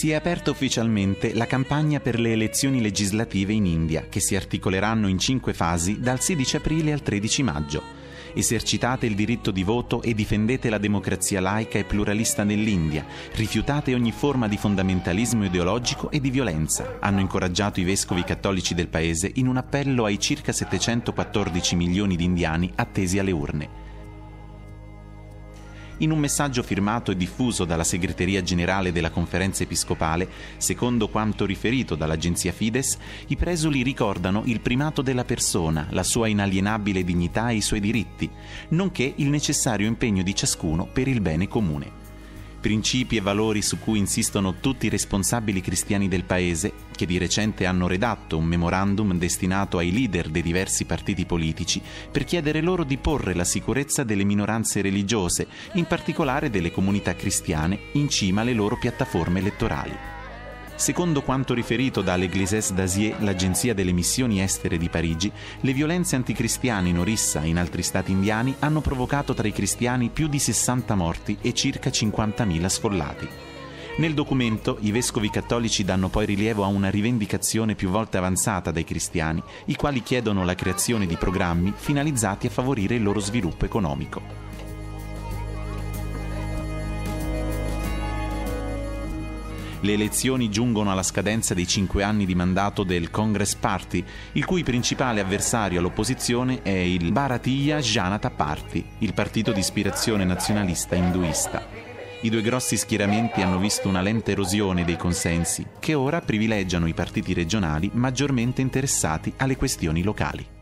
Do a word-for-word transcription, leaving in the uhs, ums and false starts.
si è aperta ufficialmente la campagna per le elezioni legislative in India, che si articoleranno in cinque fasi dal sedici aprile al tredici maggio. Esercitate il diritto di voto e difendete la democrazia laica e pluralista dell'India. Rifiutate ogni forma di fondamentalismo ideologico e di violenza. Hanno incoraggiato i vescovi cattolici del paese in un appello ai circa settecentoquattordici milioni di indiani attesi alle urne. In un messaggio firmato e diffuso dalla Segreteria Generale della Conferenza Episcopale, secondo quanto riferito dall'agenzia Fides, i presuli ricordano il primato della persona, la sua inalienabile dignità e i suoi diritti, nonché il necessario impegno di ciascuno per il bene comune. Principi e valori su cui insistono tutti i responsabili cristiani del paese, che di recente hanno redatto un memorandum destinato ai leader dei diversi partiti politici per chiedere loro di porre la sicurezza delle minoranze religiose, in particolare delle comunità cristiane, in cima alle loro piattaforme elettorali. Secondo quanto riferito da l'Église d'Asie, l'Agenzia delle Missioni Estere di Parigi, le violenze anticristiane in Orissa e in altri stati indiani hanno provocato tra i cristiani più di sessanta morti e circa cinquantamila sfollati. Nel documento, i vescovi cattolici danno poi rilievo a una rivendicazione più volte avanzata dai cristiani, i quali chiedono la creazione di programmi finalizzati a favorire il loro sviluppo economico. Le elezioni giungono alla scadenza dei cinque anni di mandato del Congress Party, il cui principale avversario all'opposizione è il Bharatiya Janata Party, il partito di ispirazione nazionalista induista. I due grossi schieramenti hanno visto una lenta erosione dei consensi, che ora privilegiano i partiti regionali maggiormente interessati alle questioni locali.